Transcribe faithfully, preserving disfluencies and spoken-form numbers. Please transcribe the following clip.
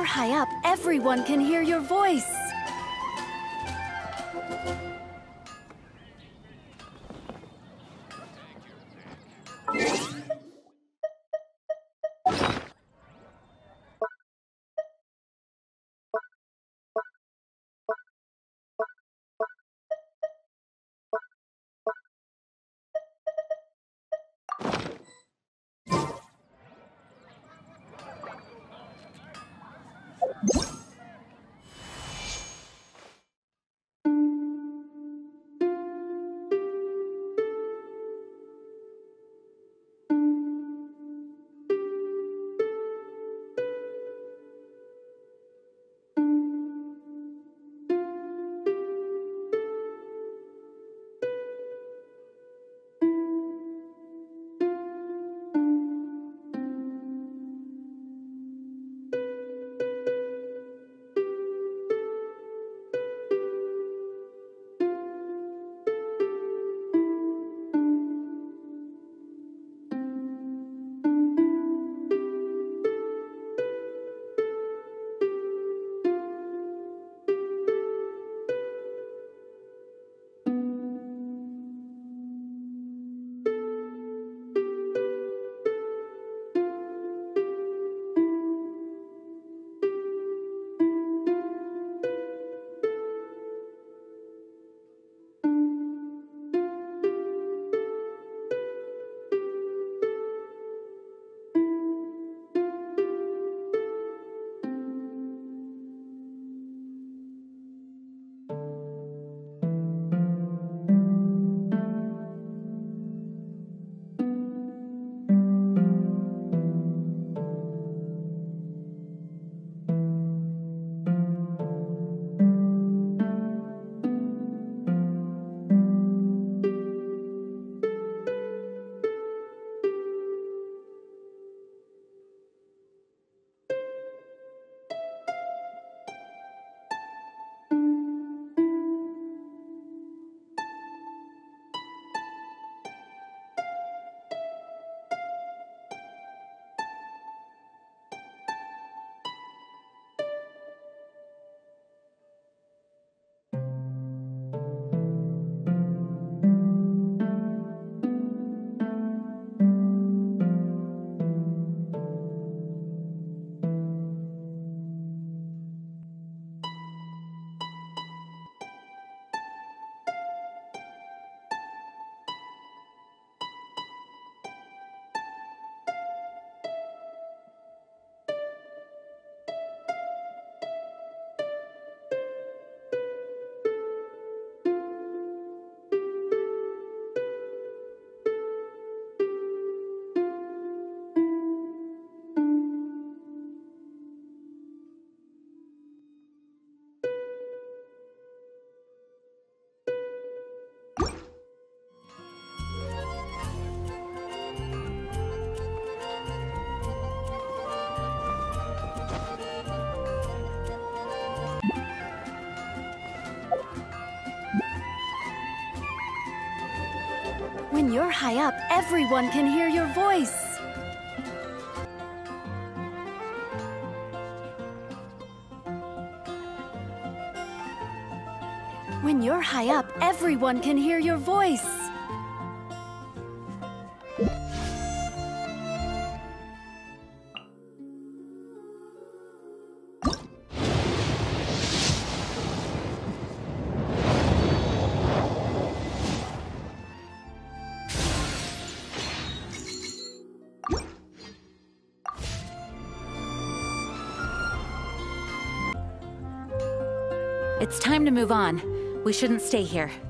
you're high up, everyone can hear your voice. When you're high up, everyone can hear your voice. When you're high up, everyone can hear your voice. It's time to move on. We shouldn't stay here.